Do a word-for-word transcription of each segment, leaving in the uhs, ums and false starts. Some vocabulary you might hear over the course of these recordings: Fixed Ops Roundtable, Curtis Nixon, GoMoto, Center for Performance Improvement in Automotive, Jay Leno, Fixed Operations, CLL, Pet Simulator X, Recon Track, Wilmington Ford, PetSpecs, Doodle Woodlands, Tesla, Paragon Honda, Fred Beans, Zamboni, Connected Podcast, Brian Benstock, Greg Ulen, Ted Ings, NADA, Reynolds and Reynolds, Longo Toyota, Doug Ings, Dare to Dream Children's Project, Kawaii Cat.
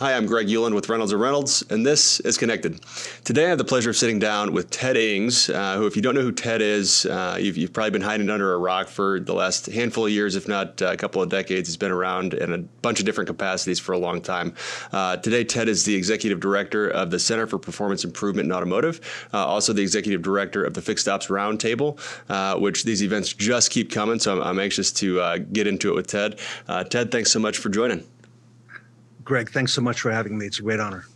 Hi, I'm Greg Ulen with Reynolds and Reynolds, and this is Connected. Today I have the pleasure of sitting down with Ted Ings, uh, who, if you don't know who Ted is, uh, you've, you've probably been hiding under a rock for the last handful of years, if not a couple of decades. He's been around in a bunch of different capacities for a long time. Uh, today, Ted is the Executive Director of the Center for Performance Improvement in Automotive, uh, also the Executive Director of the Fixed Ops Roundtable, uh, which these events just keep coming, so I'm, I'm anxious to uh, get into it with Ted. Uh, Ted, thanks so much for joining. Greg, thanks so much for having me. It's a great honor.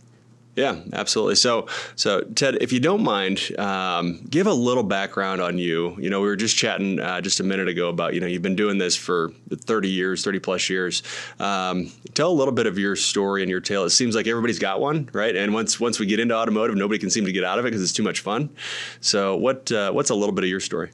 Yeah, absolutely. So, so Ted, if you don't mind, um, give a little background on you. You know, we were just chatting uh, just a minute ago about, you know, you've been doing this for thirty years, thirty plus years. Um, tell a little bit of your story and your tale. It seems like everybody's got one, right? And once once we get into automotive, nobody can seem to get out of it because it's too much fun. So what uh, what's a little bit of your story?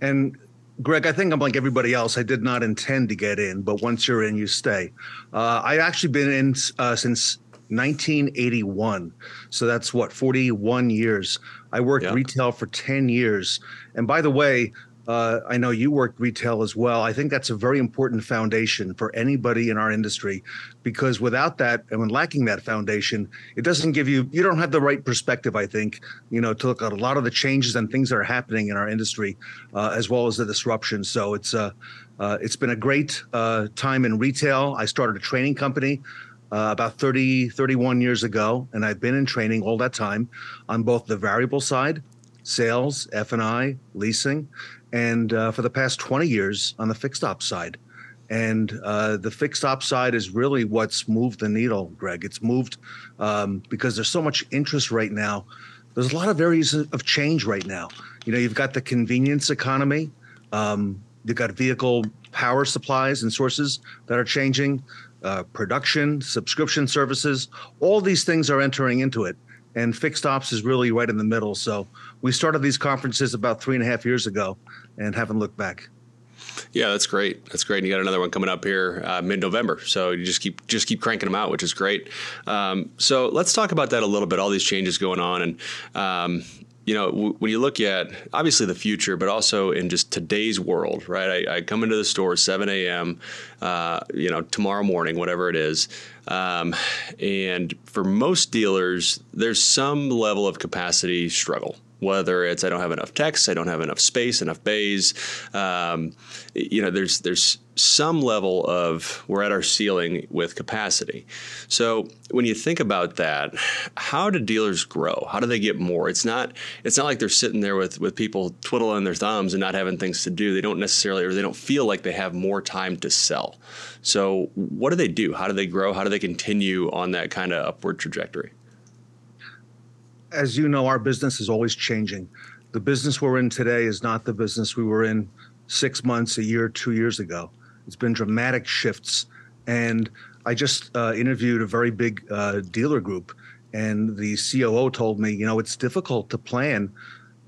And Greg, I think I'm like everybody else. I did not intend to get in, but once you're in, you stay. Uh, I've actually been in uh, since nineteen eighty-one. So that's what, forty-one years. I worked yeah. retail for ten years. And by the way, uh, I know you worked retail as well. I think that's a very important foundation for anybody in our industry, because without that, and when lacking that foundation, it doesn't give you, you don't have the right perspective, I think, you know, to look at a lot of the changes and things that are happening in our industry, uh, as well as the disruption. So it's, uh, uh, it's been a great uh, time in retail. I started a training company uh, about thirty, thirty-one years ago, and I've been in training all that time on both the variable side, sales, F and I, leasing, and uh, for the past twenty years on the fixed ops side. And uh, the fixed ops side is really what's moved the needle, Greg. It's moved um, because there's so much interest right now. There's a lot of areas of change right now. You know, you've got the convenience economy. Um, you've got vehicle power supplies and sources that are changing, uh, production, subscription services. All these things are entering into it. And fixed ops is really right in the middle. So we started these conferences about three and a half years ago and haven't looked back. Yeah, that's great. That's great. And you got another one coming up here uh, mid-November. So you just keep just keep cranking them out, which is great. Um, so let's talk about that a little bit, all these changes going on. And, um, you know, w- when you look at obviously the future, but also in just today's world, right? I, I come into the store seven a.m., uh, you know, tomorrow morning, whatever it is. Um, and for most dealers, there's some level of capacity struggle, whether it's I don't have enough techs, I don't have enough space, enough bays. Um, you know, there's there's some level of we're at our ceiling with capacity. So when you think about that, how do dealers grow? How do they get more? It's not it's not like they're sitting there with with people twiddling their thumbs and not having things to do. They don't necessarily, or they don't feel like they have more time to sell. So what do they do? How do they grow? How do they continue on that kind of upward trajectory? As you know, our business is always changing. The business we're in today is not the business we were in six months, a year, two years ago. It's been dramatic shifts. And I just uh, interviewed a very big uh, dealer group, and the C O O told me, you know, it's difficult to plan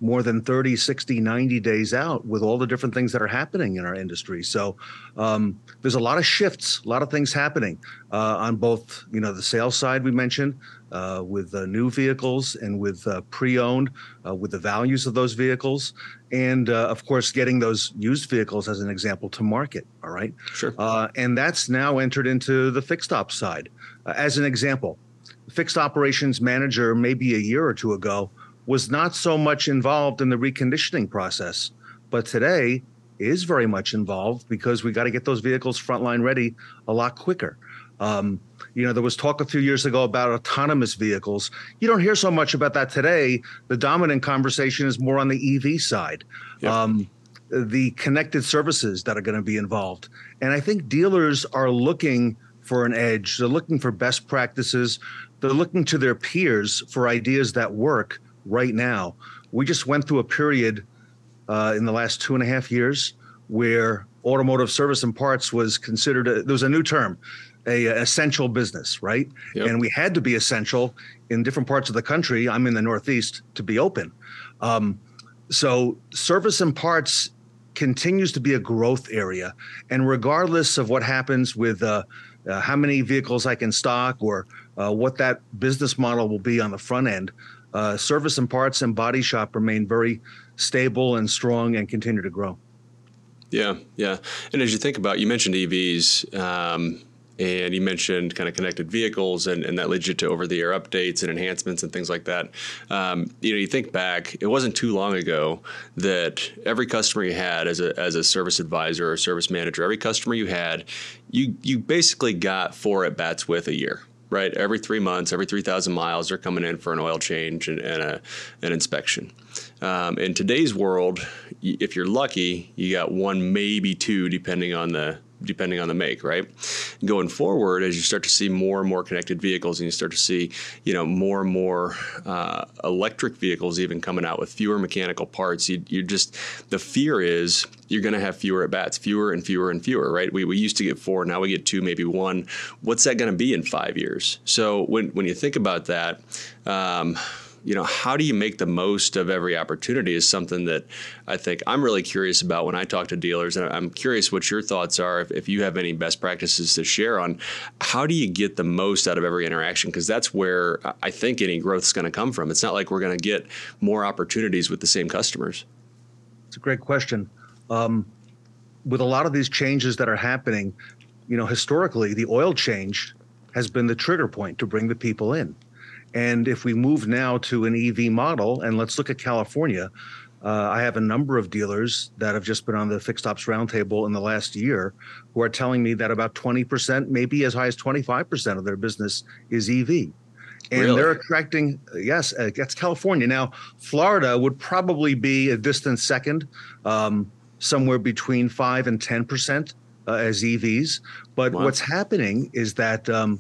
more than thirty, sixty, ninety days out with all the different things that are happening in our industry. So um, there's a lot of shifts, a lot of things happening uh, on both, you know, the sales side we mentioned uh, with uh, new vehicles and with uh, pre-owned, uh, with the values of those vehicles. And uh, of course, getting those used vehicles as an example to market. All right. Sure. Uh, and that's now entered into the fixed ops side. Uh, as an example, the fixed operations manager, maybe a year or two ago, was not so much involved in the reconditioning process, but today is very much involved because we got to get those vehicles frontline ready a lot quicker. Um, you know, there was talk a few years ago about autonomous vehicles. You don't hear so much about that today. The dominant conversation is more on the E V side, yeah. um, the connected services that are going to be involved. And I think dealers are looking for an edge. They're looking for best practices. They're looking to their peers for ideas that work. Right now, we just went through a period uh, in the last two and a half years where automotive service and parts was considered, a, there was a new term, a, a essential business, right? Yep. And we had to be essential in different parts of the country. I'm in the Northeast to be open. Um, so service and parts continues to be a growth area. And regardless of what happens with uh, uh, how many vehicles I can stock or uh, what that business model will be on the front end, Uh, service and parts and body shop remain very stable and strong and continue to grow. Yeah, yeah. And as you think about, you mentioned E Vs, um, And you mentioned kind of connected vehicles, and, and that led you to over-the-air updates and enhancements and things like that. Um, you know, you think back, it wasn't too long ago that every customer you had as a as a service advisor or service manager, every customer you had, you you basically got four at-bats with a year, right? Every three months, every three thousand miles, they're coming in for an oil change and, and a, an inspection. Um, in today's world, if you're lucky, you got one, maybe two, depending on the depending on the make, right? Going forward, as you start to see more and more connected vehicles, and you start to see, you know, more and more uh, electric vehicles even coming out with fewer mechanical parts, you, you just, the fear is you're going to have fewer at bats, fewer and fewer and fewer, right? We, we used to get four, now we get two, maybe one. What's that going to be in five years? So when, when you think about that, um, you know, how do you make the most of every opportunity is something that I think I'm really curious about when I talk to dealers. And I'm curious what your thoughts are, if, if you have any best practices to share on how do you get the most out of every interaction? Because that's where I think any growth is going to come from. It's not like we're going to get more opportunities with the same customers. It's a great question. Um, with a lot of these changes that are happening, you know, historically, the oil change has been the trigger point to bring the people in. And if we move now to an E V model, and let's look at California, uh, I have a number of dealers that have just been on the Fixed Ops Roundtable in the last year who are telling me that about twenty percent, maybe as high as twenty-five percent of their business is E V. And really? They're attracting, yes, uh, that's California. Now, Florida would probably be a distant second, um, somewhere between five and ten percent uh, as E Vs. But wow. What's happening is that um,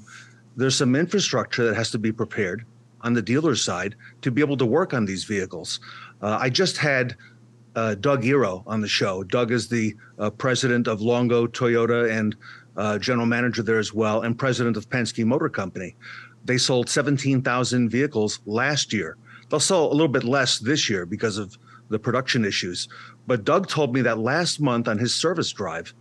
there's some infrastructure that has to be prepared on the dealer's side to be able to work on these vehicles. Uh, I just had uh, Doug Ings on the show. Doug is the uh, president of Longo Toyota and uh, general manager there as well, and president of Penske Motor Company. They sold seventeen thousand vehicles last year. They'll sell a little bit less this year because of the production issues. But Doug told me that last month on his service drive,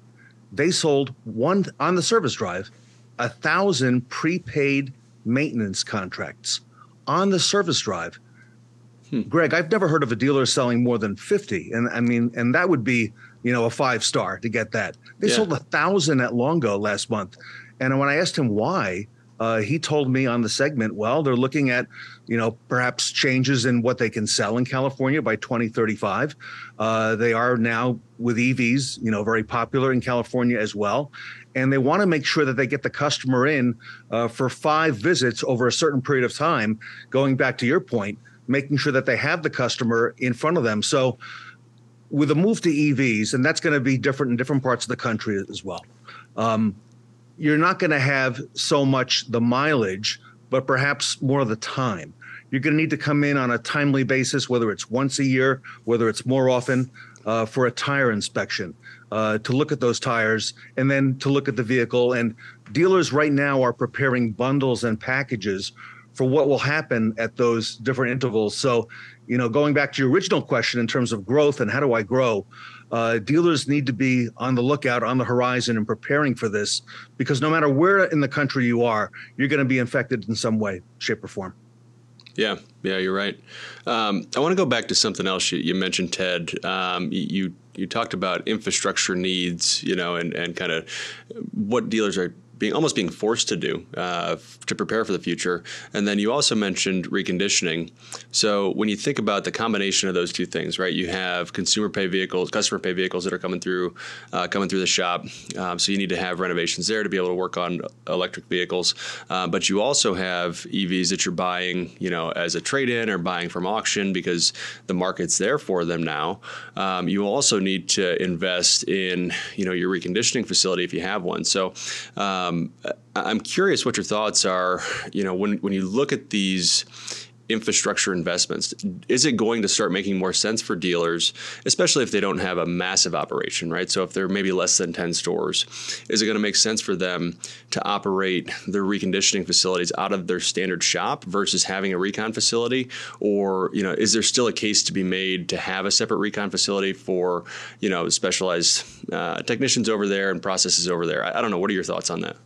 they sold one on the service drive, a thousand prepaid maintenance contracts on the service drive. Hmm. Greg, I've never heard of a dealer selling more than fifty. And I mean, and that would be, you know, a five star to get that. They yeah. sold a thousand at Longo last month. And when I asked him why, uh, he told me on the segment, well, they're looking at, you know, perhaps changes in what they can sell in California by twenty thirty-five. Uh, they are now with E Vs, you know, very popular in California as well. And they want to make sure that they get the customer in uh, for five visits over a certain period of time, going back to your point, making sure that they have the customer in front of them. So with a move to E Vs, and that's going to be different in different parts of the country as well, um, you're not going to have so much the mileage, but perhaps more of the time. You're going to need to come in on a timely basis, whether it's once a year, whether it's more often, uh, for a tire inspection. Uh, to look at those tires and then to look at the vehicle. And dealers right now are preparing bundles and packages for what will happen at those different intervals. So, you know, going back to your original question in terms of growth and how do I grow, uh, dealers need to be on the lookout, on the horizon, and preparing for this, because no matter where in the country you are, you're going to be infected in some way, shape, or form. Yeah, yeah, you're right. Um, I want to go back to something else you, you mentioned, Ted. Um, you you talked about infrastructure needs, you know, and, and kind of what dealers are being almost being forced to do uh, to prepare for the future. And then you also mentioned reconditioning. So when you think about the combination of those two things, right, you have consumer pay vehicles, customer pay vehicles that are coming through, uh, coming through the shop. Um, so you need to have renovations there to be able to work on electric vehicles. Uh, but you also have E Vs that you're buying, you know, as a trade-in or buying from auction because the market's there for them now. Um, you also need to invest in, you know, your reconditioning facility if you have one. So, um, Um, I'm curious what your thoughts are, you know, when, when you look at these infrastructure investments, is it going to start making more sense for dealers, especially if they don't have a massive operation, right? So if they're maybe less than ten stores, is it going to make sense for them to operate their reconditioning facilities out of their standard shop versus having a recon facility? Or, you know, is there still a case to be made to have a separate recon facility for, you know, specialized uh, technicians over there and processes over there? I, I don't know. What are your thoughts on that?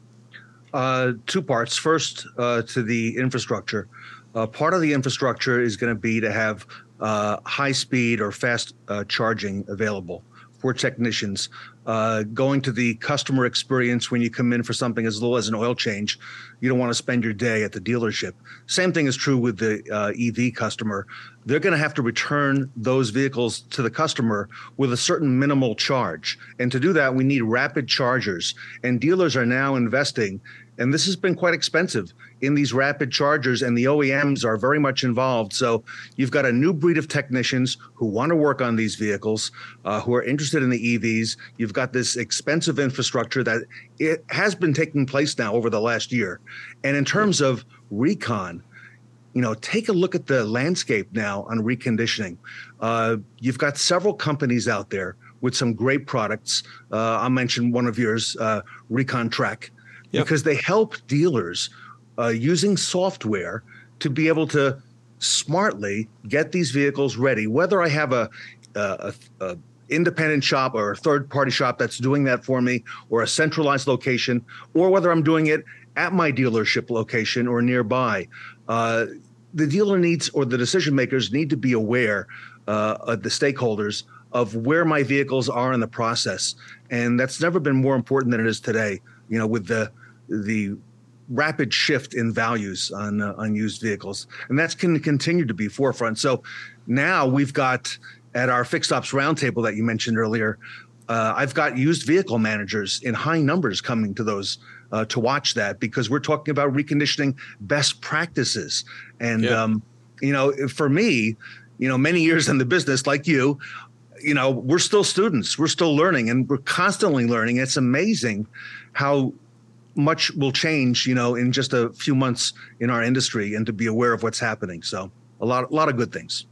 Uh, two parts. First, uh, to the infrastructure. Uh, part of the infrastructure is going to be to have uh, high speed or fast uh, charging available for technicians, uh, going to the customer experience when you come in for something as low as an oil change. You don't want to spend your day at the dealership. Same thing is true with the uh, E V customer. They're going to have to return those vehicles to the customer with a certain minimal charge. And to do that, we need rapid chargers. And dealers are now investing, and this has been quite expensive, in these rapid chargers, and the O E Ms are very much involved. So you've got a new breed of technicians who want to work on these vehicles, uh, who are interested in the E Vs. You've got this expensive infrastructure that it has been taking place now over the last year. And in terms of recon, you know, take a look at the landscape now on reconditioning. Uh, you've got several companies out there with some great products. Uh, I'll mention one of yours, uh, Recon Track. Yep. Because they help dealers uh, using software to be able to smartly get these vehicles ready. Whether I have a, a, a independent shop or a third-party shop that's doing that for me, or a centralized location, or whether I'm doing it at my dealership location or nearby, uh, the dealer needs, or the decision makers need to be aware uh, of the stakeholders of where my vehicles are in the process. And that's never been more important than it is today, you know, with the the rapid shift in values on uh, on used vehicles. And that's can continue to be forefront. So now we've got at our Fixed Ops Roundtable that you mentioned earlier, uh, I've got used vehicle managers in high numbers coming to those uh, to watch that, because we're talking about reconditioning best practices. And, yeah. um, you know, for me, you know, many years in the business like you, you know, we're still students, we're still learning, and we're constantly learning. It's amazing how much will change, you know, in just a few months in our industry, and to be aware of what's happening. So a lot, a lot of good things.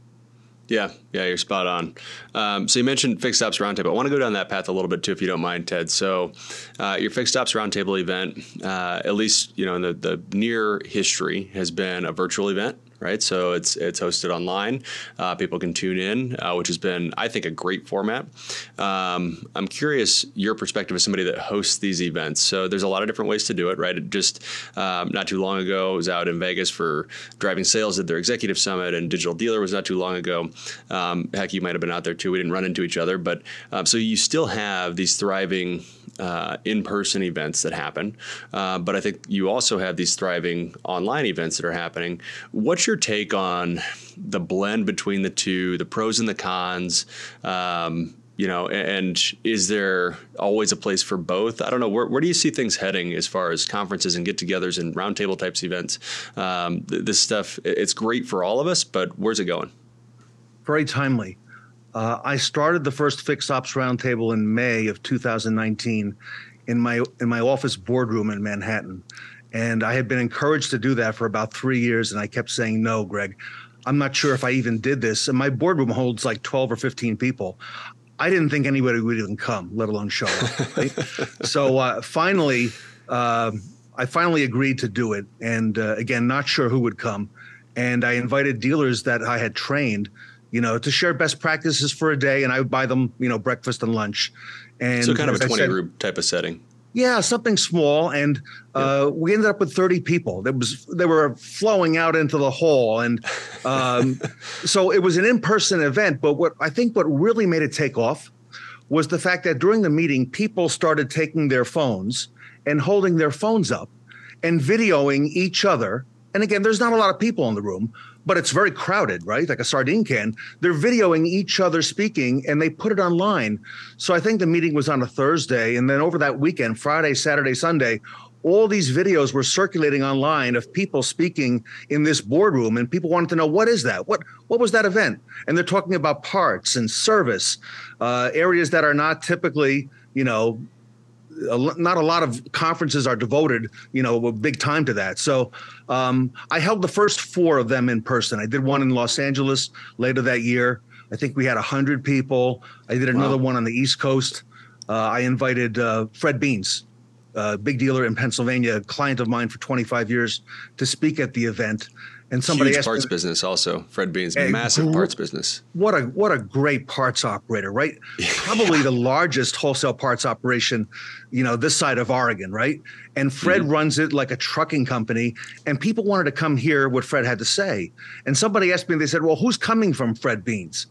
Yeah. Yeah. You're spot on. Um, so you mentioned Fixed Ops Roundtable. I want to go down that path a little bit too, if you don't mind, Ted. So uh, your Fixed Ops Roundtable event, uh, at least, you know, in the, the near history, has been a virtual event. Right. So it's it's hosted online. Uh, people can tune in, uh, which has been, I think, a great format. Um, I'm curious your perspective as somebody that hosts these events. So there's a lot of different ways to do it. Right. It just um, not too long ago, I was out in Vegas for driving sales at their executive summit, and Digital Dealer was not too long ago. Um, heck, you might have been out there, too. We didn't run into each other. But um, so you still have these thriving uh, in-person events that happen. Uh, but I think you also have these thriving online events that are happening. What's your take on the blend between the two, the pros and the cons, um, you know, and is there always a place for both? I don't know. Where, where do you see things heading as far as conferences and get-togethers and roundtable types events? Um, th- this stuff, it's great for all of us, but where's it going? Very timely. Uh, I started the first Fixed Ops Roundtable in May of two thousand nineteen in my in my office boardroom in Manhattan. And I had been encouraged to do that for about three years. And I kept saying, no, Greg, I'm not sure if I even did this. And my boardroom holds like twelve or fifteen people. I didn't think anybody would even come, let alone show up. Right? So uh, finally, uh, I finally agreed to do it. And uh, again, not sure who would come. And I invited dealers that I had trained, you know, to share best practices for a day. And I would buy them, you know, breakfast and lunch. And so kind of a twenty room type of setting. Yeah, something small. And uh, yeah. we ended up with thirty people. That was, they were flowing out into the hall. And um, so it was an in-person event. But what I think what really made it take off was the fact that during the meeting, people started taking their phones and holding their phones up and videoing each other. And again, there's not a lot of people in the room, but it's very crowded, right? Like a sardine can. They're videoing each other speaking, and they put it online. So I think the meeting was on a Thursday. And then over that weekend, Friday, Saturday, Sunday, all these videos were circulating online of people speaking in this boardroom. And people wanted to know, what is that? What what was that event? And they're talking about parts and service, uh, areas that are not typically, you know, not a lot of conferences are devoted, you know, big time to that. So um, I held the first four of them in person. I did one in Los Angeles later that year. I think we had one hundred people. I did another wow. one on the East Coast. Uh, I invited uh, Fred Beans, a big dealer in Pennsylvania, a client of mine for twenty-five years, to speak at the event. And somebody Huge asked parts me, business also. Fred Beans, a, massive parts business. What a what a great parts operator, right? Probably yeah. the largest wholesale parts operation, you know, this side of Oregon, right? And Fred mm-hmm. runs it like a trucking company. And people wanted to come hear what Fred had to say. And somebody asked me, they said, well, who's coming from Fred Beans?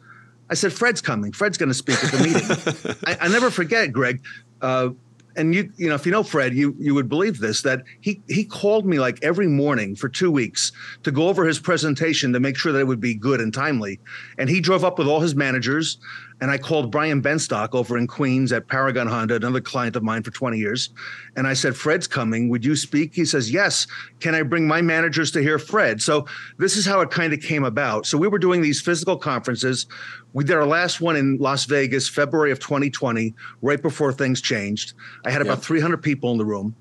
I said, Fred's coming. Fred's going to speak at the meeting. I, I never forget, Greg. Uh, and you, you know, if you know Fred, you you would believe this, that he he called me like every morning for two weeks to go over his presentation to make sure that it would be good and timely. And he drove up with all his managers. And I called Brian Benstock over in Queens at Paragon Honda, another client of mine for twenty years. And I said, Fred's coming. Would you speak? He says, yes. Can I bring my managers to hear Fred? So this is how it kind of came about. So we were doing these physical conferences. We did our last one in Las Vegas, February of twenty twenty, right before things changed. I had about yeah. three hundred people in the room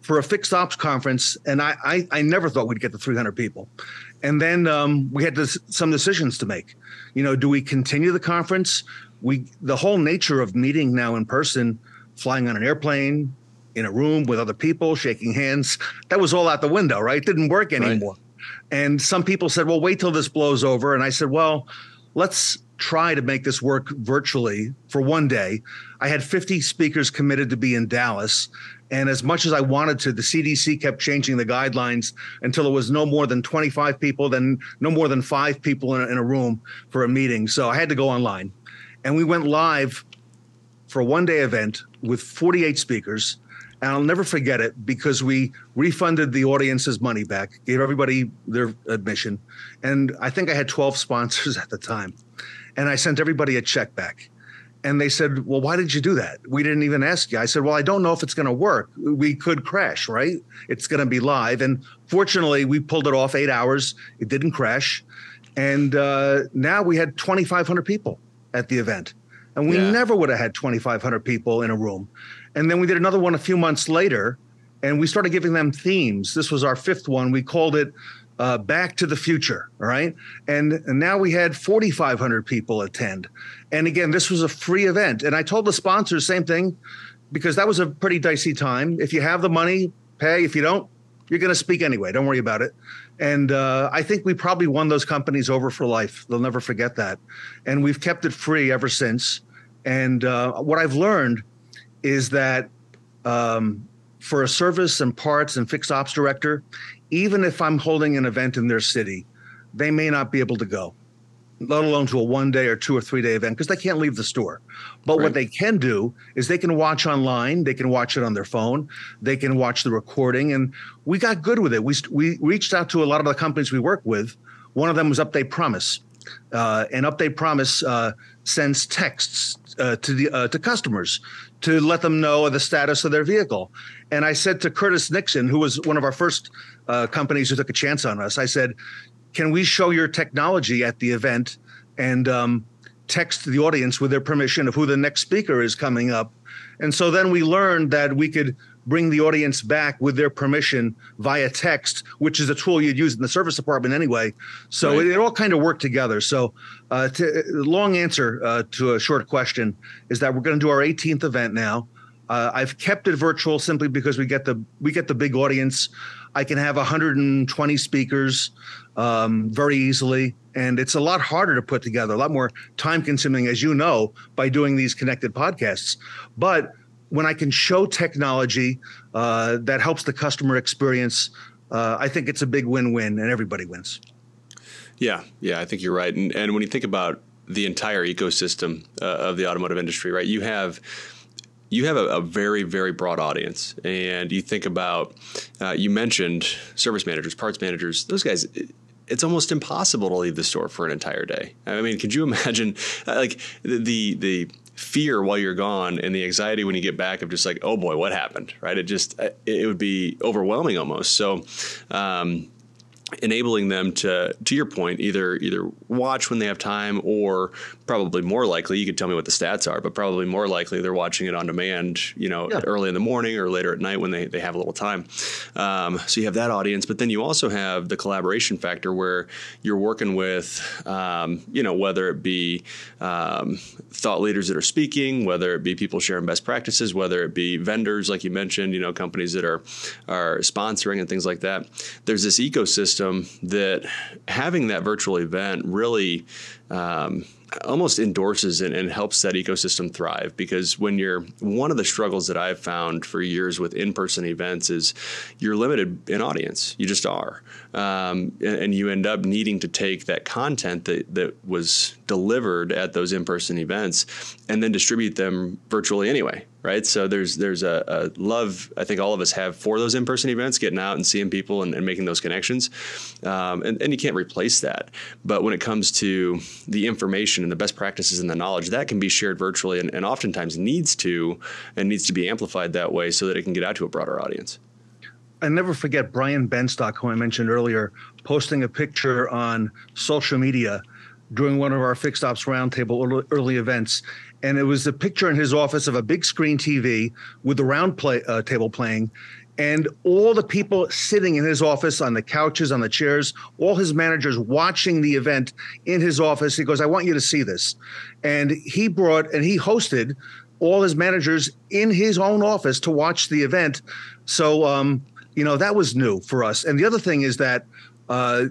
for a fixed ops conference, and I, I, I never thought we'd get to three hundred people. And then um, we had this, some decisions to make. You know, do we continue the conference? We the whole nature of meeting now in person, flying on an airplane, in a room with other people, shaking hands, that was all out the window, right? It didn't work anymore. Right. And some people said, well, wait till this blows over. And I said, well, let's try to make this work virtually for one day. I had fifty speakers committed to be in Dallas. And as much as I wanted to, the C D C kept changing the guidelines until it was no more than twenty-five people, then no more than five people in a, in a room for a meeting. So I had to go online. And we went live for a one-day event with forty-eight speakers. And I'll never forget it because we refunded the audience's money back, gave everybody their admission. And I think I had twelve sponsors at the time. And I sent everybody a check back. And they said, well, why did you do that? We didn't even ask you. I said, well, I don't know if it's going to work. We could crash, right? It's going to be live. And fortunately, we pulled it off eight hours. It didn't crash. And uh, now we had twenty-five hundred people at the event. And we yeah. never would have had twenty-five hundred people in a room. And then we did another one a few months later, and we started giving them themes. This was our fifth one. We called it uh, Back to the Future, all right? And, and now we had forty-five hundred people attend. And again, this was a free event. And I told the sponsors, same thing, because that was a pretty dicey time. If you have the money, pay. If you don't, you're going to speak anyway. Don't worry about it. And uh, I think we probably won those companies over for life. They'll never forget that. And we've kept it free ever since. And uh, what I've learned is that um, for a service and parts and fixed ops director, even if I'm holding an event in their city, they may not be able to go, let alone to a one day or two or three day event because they can't leave the store. But right. what they can do is they can watch online. They can watch it on their phone. They can watch the recording. And we got good with it. We, we reached out to a lot of the companies we work with. One of them was Update Promise. Uh, and Update Promise uh, sends texts uh, to, the, uh, to customers to let them know the status of their vehicle. And I said to Curtis Nixon, who was one of our first uh, companies who took a chance on us, I said, can we show your technology at the event and um, text the audience with their permission of who the next speaker is coming up? And so then we learned that we could bring the audience back with their permission via text, which is a tool you'd use in the service department anyway. So right. it, it all kind of worked together. So uh, to, long answer uh, to a short question is that we're going to do our eighteenth event now. Uh, I've kept it virtual simply because we get the we get the big audience. I can have one hundred twenty speakers um, very easily. And it's a lot harder to put together, a lot more time consuming, as you know, by doing these connected podcasts. But when I can show technology uh, that helps the customer experience, uh, I think it's a big win-win and everybody wins. Yeah, yeah, I think you're right. And, and when you think about the entire ecosystem uh, of the automotive industry, right, you have You have a, a very, very broad audience, and you think about, uh, you mentioned service managers, parts managers, those guys, it, it's almost impossible to leave the store for an entire day. I mean, could you imagine uh, like the, the fear while you're gone and the anxiety when you get back of just like, oh boy, what happened, right? It just, it would be overwhelming almost. So, um, enabling them to, to your point, either either watch when they have time or probably more likely, you could tell me what the stats are, but probably more likely they're watching it on demand, you know, yeah. early in the morning or later at night when they, they have a little time. Um, so you have that audience, but then you also have the collaboration factor where you're working with, um, you know, whether it be um, thought leaders that are speaking, whether it be people sharing best practices, whether it be vendors, like you mentioned, you know, companies that are, are sponsoring and things like that. There's this ecosystem that having that virtual event really um, almost endorses and, and helps that ecosystem thrive. Because when you're, one of the struggles that I've found for years with in-person events is you're limited in audience. You just are. Um, and, and you end up needing to take that content that, that was delivered at those in-person events and then distribute them virtually anyway. Right. So there's there's a, a love I think all of us have for those in-person events, getting out and seeing people and, and making those connections. Um, and, and you can't replace that. But when it comes to the information and the best practices and the knowledge that can be shared virtually and, and oftentimes needs to and needs to be amplified that way so that it can get out to a broader audience. I never forget Brian Benstock, who I mentioned earlier, posting a picture on social media during one of our Fixed Ops Roundtable early, early events. And it was a picture in his office of a big screen T V with the round play, uh, table playing, and all the people sitting in his office on the couches, on the chairs, all his managers watching the event in his office. He goes, I want you to see this. And he brought and he hosted all his managers in his own office to watch the event. So, um, you know, that was new for us. And the other thing is that uh,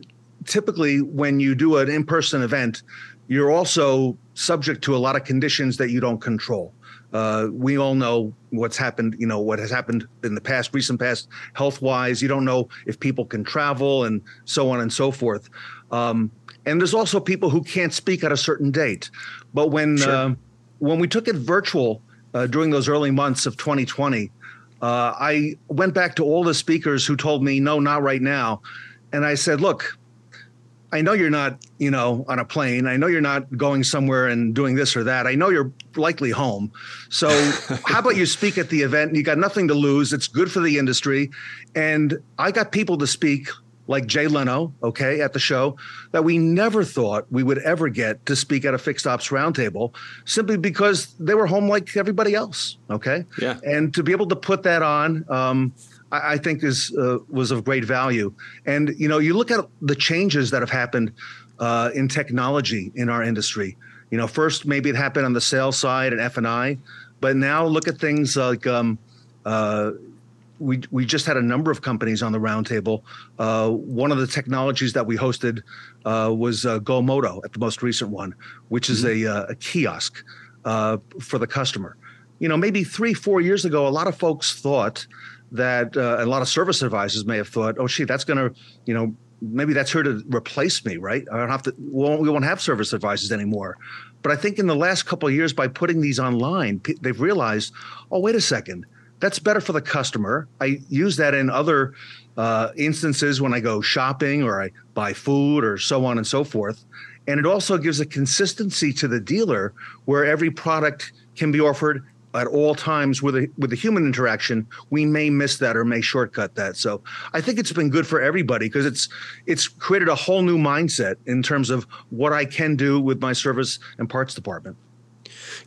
typically when you do an in-person event, you're also subject to a lot of conditions that you don't control. Uh, we all know what's happened, you know, what has happened in the past, recent past, health-wise. You don't know if people can travel and so on and so forth. Um, and there's also people who can't speak at a certain date. But when sure. uh, when we took it virtual uh, during those early months of twenty twenty, uh, I went back to all the speakers who told me, no, not right now. And I said, look, I know you're not, you know, on a plane. I know you're not going somewhere and doing this or that. I know you're likely home. So how about you speak at the event? You got nothing to lose. It's good for the industry. And I got people to speak like Jay Leno, okay, at the show that we never thought we would ever get to speak at a Fixed Ops Roundtable simply because they were home like everybody else, okay? Yeah. And to be able to put that on, um, I think is uh, was of great value. And, you know, you look at the changes that have happened uh, in technology in our industry. You know, first, maybe it happened on the sales side and F and I, but now look at things like um, uh, we we just had a number of companies on the roundtable. Uh, one of the technologies that we hosted uh, was uh, GoMoto at the most recent one, which is mm-hmm. a, a kiosk uh, for the customer. You know, maybe three, four years ago, a lot of folks thought that uh, a lot of service advisors may have thought, oh, gee, that's going to, you know, maybe that's here to replace me, right? I don't have to, we won't, we won't have service advisors anymore. But I think in the last couple of years, by putting these online, p- they've realized, oh, wait a second, that's better for the customer. I use that in other uh, instances when I go shopping or I buy food or so on and so forth. And it also gives a consistency to the dealer where every product can be offered at all times with a, with the human interaction. We may miss that or may shortcut that. So I think it's been good for everybody because it's it's created a whole new mindset in terms of what I can do with my service and parts department.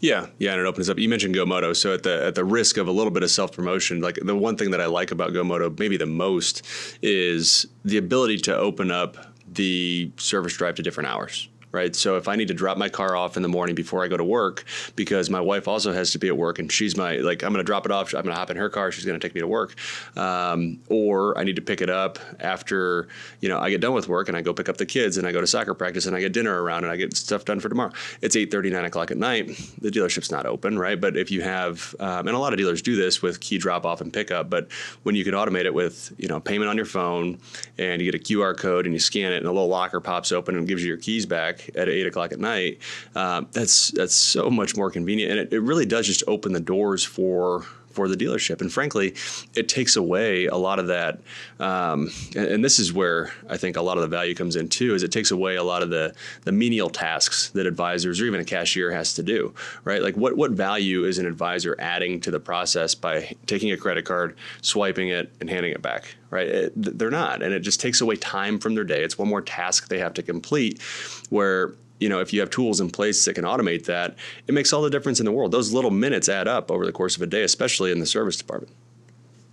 Yeah, yeah, and it opens up. You mentioned GoMoto, so at the at the risk of a little bit of self-promotion, like the one thing that I like about GoMoto maybe the most is the ability to open up the service drive to different hours. Right. So if I need to drop my car off in the morning before I go to work, because my wife also has to be at work and she's my like, I'm going to drop it off. I'm going to hop in her car. She's going to take me to work. Um, or I need to pick it up after, you know, I get done with work and I go pick up the kids and I go to soccer practice and I get dinner around and I get stuff done for tomorrow. It's eight thirty, nine o'clock at night. The dealership's not open. Right. But if you have um, and a lot of dealers do this with key drop off and pickup. But when you can automate it with, you know, payment on your phone and you get a Q R code and you scan it and a little locker pops open and gives you your keys back at eight o'clock at night, um, that's that's so much more convenient. And it, it really does just open the doors for for the dealership. And frankly, it takes away a lot of that. Um, and, and this is where I think a lot of the value comes in, too, is it takes away a lot of the the menial tasks that advisors or even a cashier has to do. Right. Like what what value is an advisor adding to the process by taking a credit card, swiping it and handing it back? Right. It, they're not. And it just takes away time from their day. It's one more task they have to complete where, you know, if you have tools in place that can automate that, it makes all the difference in the world. Those little minutes add up over the course of a day, especially in the service department.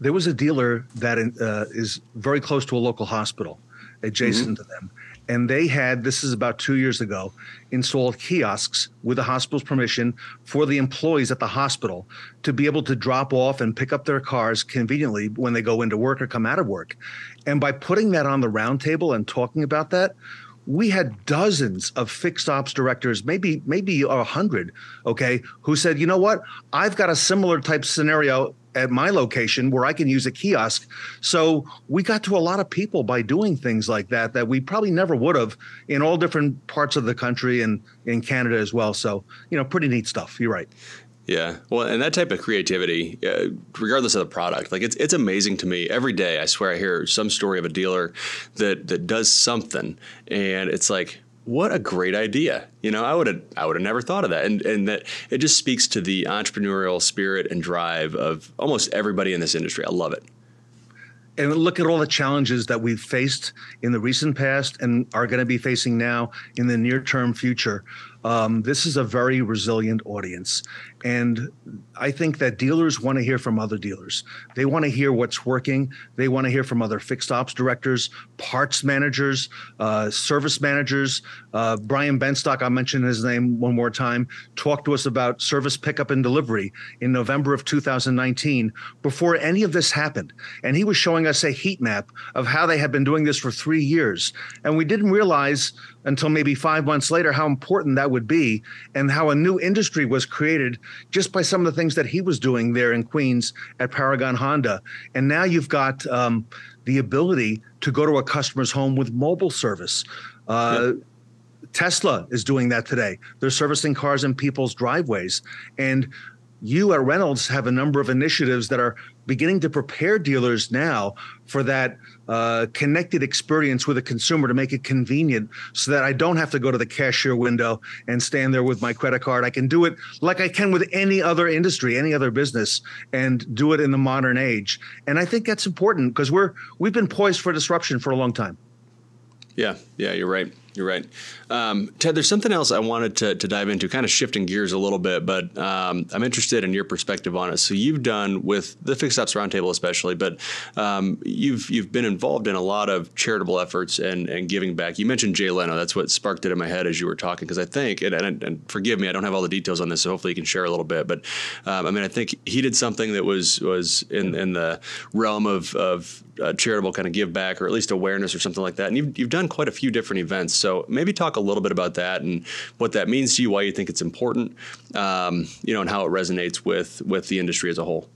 There was a dealer that uh, is very close to a local hospital adjacent mm-hmm. to them. And they had, this is about two years ago, installed kiosks with the hospital's permission for the employees at the hospital to be able to drop off and pick up their cars conveniently when they go into work or come out of work. And by putting that on the roundtable and talking about that, we had dozens of fixed ops directors, maybe maybe a hundred, okay, who said, you know what, I've got a similar type scenario at my location where I can use a kiosk. So we got to a lot of people by doing things like that, that we probably never would have, in all different parts of the country and in Canada as well. So, you know, pretty neat stuff. You're right. Yeah. Well, and that type of creativity, uh, regardless of the product, like it's it's amazing to me. Every day, I swear I hear some story of a dealer that that does something, and it's like, what a great idea. You know, I would have I would have never thought of that. And and that it just speaks to the entrepreneurial spirit and drive of almost everybody in this industry. I love it. And look at all the challenges that we've faced in the recent past and are going to be facing now in the near-term future. Um, this is a very resilient audience. And I think that dealers want to hear from other dealers. They want to hear what's working. They want to hear from other fixed ops directors, parts managers, uh, service managers. Uh, Brian Benstock, I'll mention his name one more time, talked to us about service pickup and delivery in November of two thousand nineteen, before any of this happened. And he was showing us a heat map of how they had been doing this for three years. And we didn't realize until maybe five months later how important that would be, and how a new industry was created just by some of the things that he was doing there in Queens at Paragon Honda. And now you've got um, the ability to go to a customer's home with mobile service. Uh, yep. Tesla is doing that today. They're servicing cars in people's driveways. And you at Reynolds have a number of initiatives that are beginning to prepare dealers now for that uh, connected experience with a consumer, to make it convenient so that I don't have to go to the cashier window and stand there with my credit card. I can do it like I can with any other industry, any other business, and do it in the modern age. And I think that's important because we're we've been poised for disruption for a long time. Yeah, yeah, you're right. You're right. Um, Ted, there's something else I wanted to, to dive into, kind of shifting gears a little bit, but um, I'm interested in your perspective on it. So you've done, with the Fixed Ops Roundtable especially, but um, you've you've been involved in a lot of charitable efforts and, and giving back. You mentioned Jay Leno. That's what sparked it in my head as you were talking, because I think, and, and, and forgive me, I don't have all the details on this, so hopefully you can share a little bit. But um, I mean, I think he did something that was was in, in the realm of, of uh, charitable kind of give back, or at least awareness or something like that. And you've, you've done quite a few different events. So maybe talk a little bit about that and what that means to you, why you think it's important, um, you know, and how it resonates with with the industry as a whole.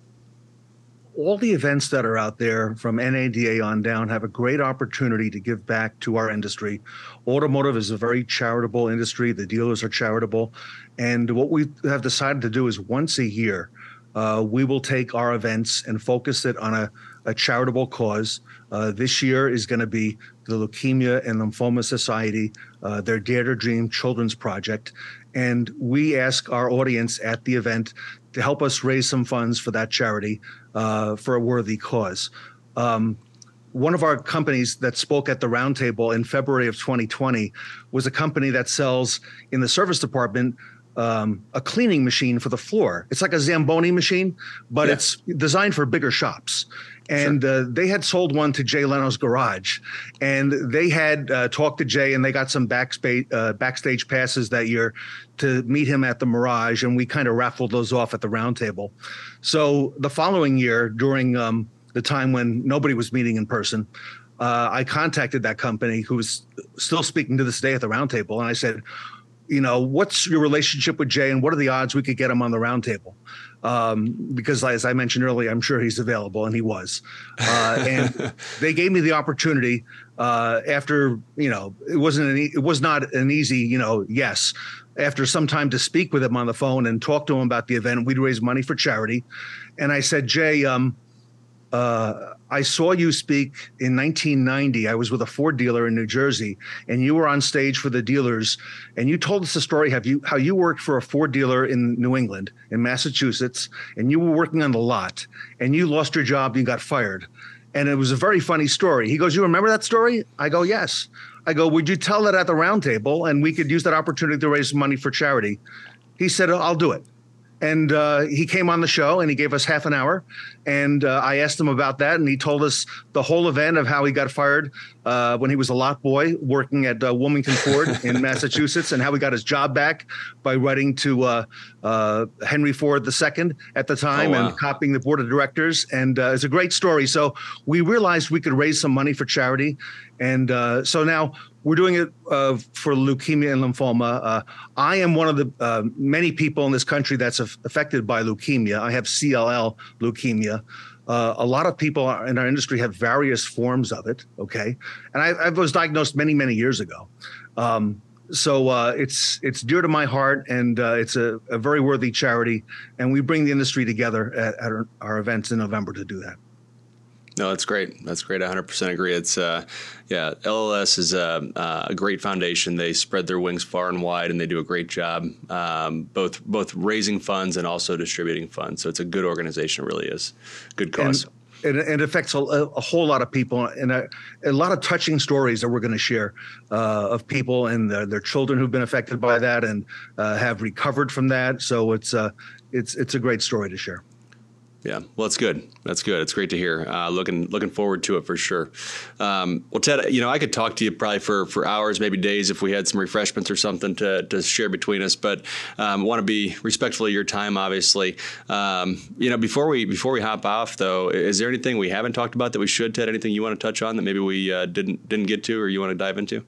All the events that are out there from N A D A on down have a great opportunity to give back to our industry. Automotive is a very charitable industry. The dealers are charitable. And what we have decided to do is once a year, uh, we will take our events and focus it on a, a charitable cause. Uh, this year is going to be the Leukemia and Lymphoma Society, uh, their Dare to Dream Children's Project. And we ask our audience at the event to help us raise some funds for that charity, uh, for a worthy cause. Um, one of our companies that spoke at the roundtable in February of twenty twenty was a company that sells in the service department Um, a cleaning machine for the floor. It's like a Zamboni machine, but yeah. It's designed for bigger shops. And sure. uh, they had sold one to Jay Leno's garage, and they had uh, talked to Jay, and they got some backspace, uh, backstage passes that year to meet him at the Mirage. And we kind of raffled those off at the roundtable. So the following year, during um, the time when nobody was meeting in person, uh, I contacted that company, who was still speaking to this day at the roundtable. And I said, you know, what's your relationship with Jay, and what are the odds we could get him on the roundtable? Um, because as I mentioned earlier, I'm sure he's available, and he was. Uh, and they gave me the opportunity uh, after, you know, it wasn't an e- it was not an easy, you know, yes. After some time to speak with him on the phone and talk to him about the event, we'd raise money for charity. And I said, Jay, um, uh, I saw you speak in nineteen ninety. I was with a Ford dealer in New Jersey, and you were on stage for the dealers, and you told us a story how you, how you worked for a Ford dealer in New England, in Massachusetts, and you were working on the lot, and you lost your job, you got fired. And it was a very funny story. He goes, you remember that story? I go, yes. I go, would you tell that at the roundtable, and we could use that opportunity to raise money for charity? He said, I'll do it. And uh, he came on the show, and he gave us half an hour. And uh, I asked him about that, and he told us the whole event of how he got fired uh, when he was a lot boy working at uh, Wilmington Ford in Massachusetts, and how he got his job back by writing to uh, uh, Henry Ford the Second at the time. Oh, wow. And copying the board of directors. And uh, it's a great story. So we realized we could raise some money for charity. And uh, so now We're doing it uh, for leukemia and lymphoma. Uh, I am one of the uh, many people in this country that's af- affected by leukemia. I have C L L leukemia. Uh, a lot of people in our industry have various forms of it. Okay, and I, I was diagnosed many, many years ago. Um, so uh, it's it's dear to my heart, and uh, it's a, a very worthy charity. And we bring the industry together at, at our, our events in November to do that. No, that's great. That's great. I one hundred percent agree. It's uh, yeah, L L S is a, a great foundation. They spread their wings far and wide, and they do a great job, um, both both raising funds and also distributing funds. So it's a good organization, it really is. Good cause. And- And it affects a, a whole lot of people, and a, a lot of touching stories that we're going to share uh, of people and the, their children who've been affected by that and uh, have recovered from that. So it's a uh, it's it's a great story to share. Yeah, well, that's good. That's good. It's great to hear. Uh, looking looking forward to it for sure. Um, well, Ted, you know, I could talk to you probably for, for hours, maybe days, if we had some refreshments or something to, to share between us. But I um, want to be respectful of your time, obviously. Um, you know, before we before we hop off, though, is there anything we haven't talked about that we should, Ted? Anything you want to touch on that maybe we uh, didn't didn't get to, or you want to dive into?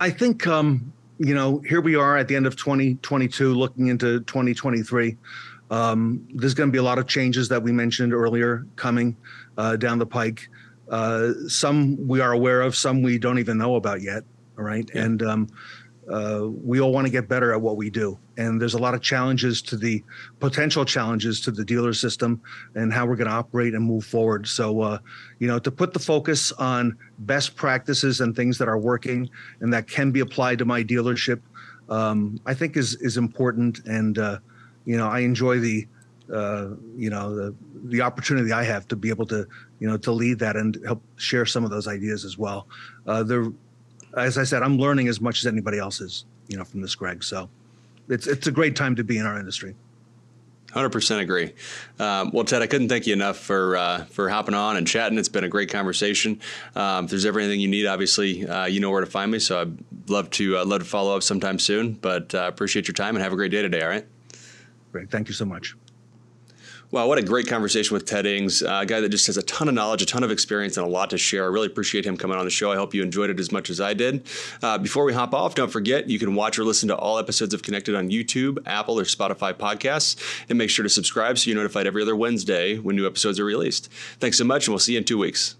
I think um, you know, here we are at the end of twenty twenty-two, looking into twenty twenty-three. Um, there's going to be a lot of changes that we mentioned earlier coming uh, down the pike. Uh, some we are aware of, some we don't even know about yet. All right. Yeah. And um, uh, we all want to get better at what we do. And there's a lot of challenges to the potential challenges to the dealer system and how we're going to operate and move forward. So, uh, you know, to put the focus on best practices and things that are working and that can be applied to my dealership, um, I think is, is important. And, uh, You know, I enjoy the, uh, you know, the, the opportunity I have to be able to, you know, to lead that and help share some of those ideas as well. Uh, there, as I said, I'm learning as much as anybody else is, you know, from this, Greg. So it's it's a great time to be in our industry. one hundred percent agree. Um, well, Ted, I couldn't thank you enough for uh, for hopping on and chatting. It's been a great conversation. Um, if there's ever anything you need, obviously, uh, you know where to find me. So I'd love to uh, love to follow up sometime soon. But I uh, appreciate your time and have a great day today. All right. Greg, thank you so much. Wow, what a great conversation with Ted Ings, a guy that just has a ton of knowledge, a ton of experience, and a lot to share. I really appreciate him coming on the show. I hope you enjoyed it as much as I did. Uh, before we hop off, don't forget, you can watch or listen to all episodes of Connected on YouTube, Apple, or Spotify podcasts, and make sure to subscribe so you're notified every other Wednesday when new episodes are released. Thanks so much, and we'll see you in two weeks.